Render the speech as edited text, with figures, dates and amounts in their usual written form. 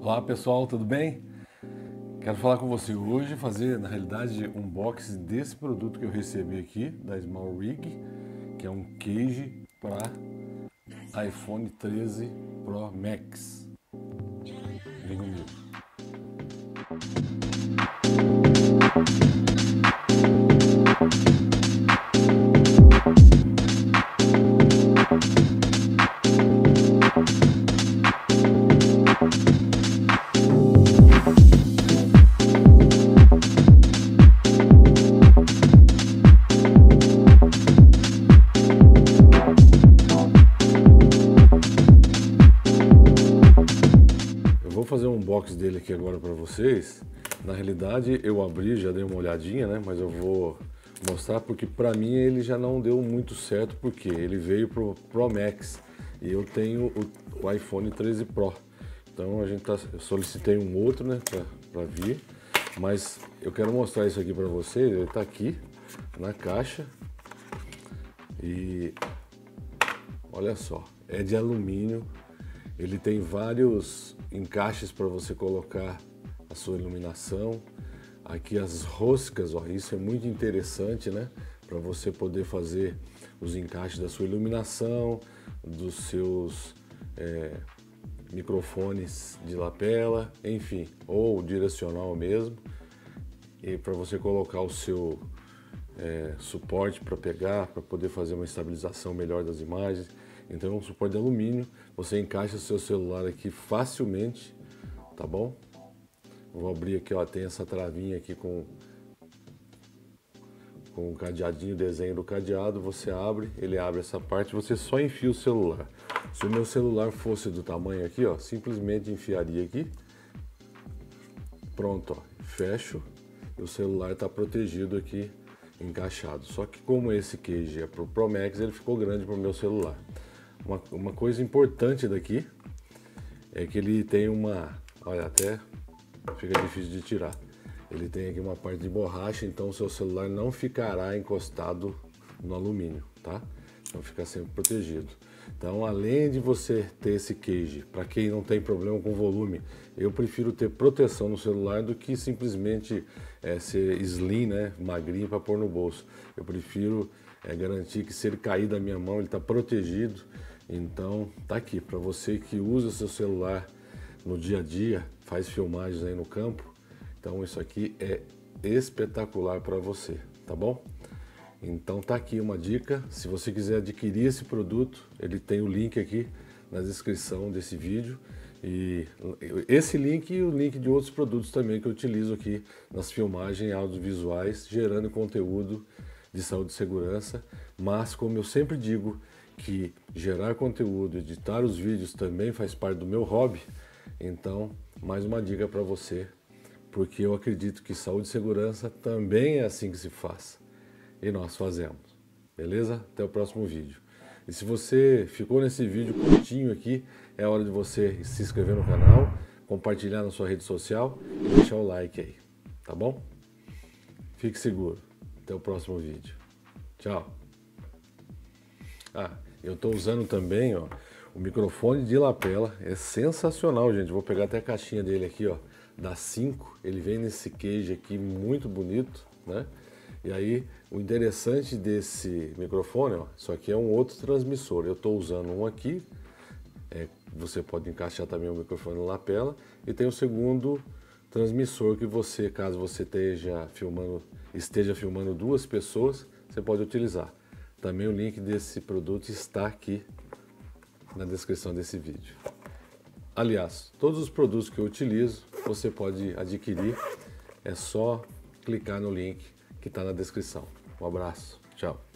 Olá pessoal, tudo bem? Quero falar com você hoje, fazer na realidade um unboxing desse produto que eu recebi aqui da SmallRig, que é um case para iPhone 13 Pro Max. Vem comigo. Fazer um unboxing dele aqui agora para vocês. Na realidade eu abri, já dei uma olhadinha, né, mas eu vou mostrar porque para mim ele já não deu muito certo, porque ele veio pro Pro Max e eu tenho o iPhone 13 Pro, então a gente eu solicitei um outro, né, para vir, mas eu quero mostrar isso aqui para vocês. Ele tá aqui na caixa e olha só, é de alumínio. Ele tem vários encaixes para você colocar a sua iluminação. Aqui as roscas, ó, isso é muito interessante, né? Para você poder fazer os encaixes da sua iluminação, dos seus microfones de lapela, enfim, ou direcional mesmo. E para você colocar o seu suporte para pegar, para poder fazer uma estabilização melhor das imagens. Então é um suporte de alumínio, você encaixa o seu celular aqui facilmente, tá bom? Vou abrir aqui, ó, tem essa travinha aqui com um cadeadinho, desenho do cadeado, você abre, ele abre essa parte, você só enfia o celular. Se o meu celular fosse do tamanho aqui, ó, simplesmente enfiaria aqui, pronto, ó, fecho, e o celular está protegido aqui, encaixado. Só que como esse case é pro Pro Max, ele ficou grande pro meu celular. Uma coisa importante daqui é que ele tem uma, olha, até fica difícil de tirar, ele tem aqui uma parte de borracha, então o seu celular não ficará encostado no alumínio, tá? Então fica sempre protegido. Então, além de você ter esse case, para quem não tem problema com volume, eu prefiro ter proteção no celular do que simplesmente ser slim, né, magrinho para pôr no bolso. Eu prefiro garantir que se ele cair da minha mão, ele está protegido. Então tá aqui, para você que usa seu celular no dia a dia, faz filmagens aí no campo, então isso aqui é espetacular para você, tá bom? Então tá aqui uma dica, se você quiser adquirir esse produto, ele tem o link aqui na descrição desse vídeo, e esse link e o link de outros produtos também que eu utilizo aqui nas filmagens audiovisuais, gerando conteúdo de saúde e segurança. Mas como eu sempre digo que gerar conteúdo, editar os vídeos também faz parte do meu hobby, então mais uma dica para você, porque eu acredito que saúde e segurança também é assim que se faz. E nós fazemos, beleza? Até o próximo vídeo. E se você ficou nesse vídeo curtinho aqui, é hora de você se inscrever no canal, compartilhar na sua rede social e deixar o like aí, tá bom? Fique seguro. Até o próximo vídeo. Tchau. Ah, eu estou usando também, ó, o microfone de lapela. É sensacional, gente. Vou pegar até a caixinha dele aqui, ó, da 5. Ele vem nesse case aqui muito bonito, né? E aí, o interessante desse microfone, ó, isso aqui é um outro transmissor. Eu estou usando um aqui, você pode encaixar também o microfone na lapela. E tem o segundo transmissor que você, caso você esteja filmando duas pessoas, você pode utilizar. Também o link desse produto está aqui na descrição desse vídeo. Aliás, todos os produtos que eu utilizo, você pode adquirir, é só clicar no link que está na descrição. Um abraço, tchau.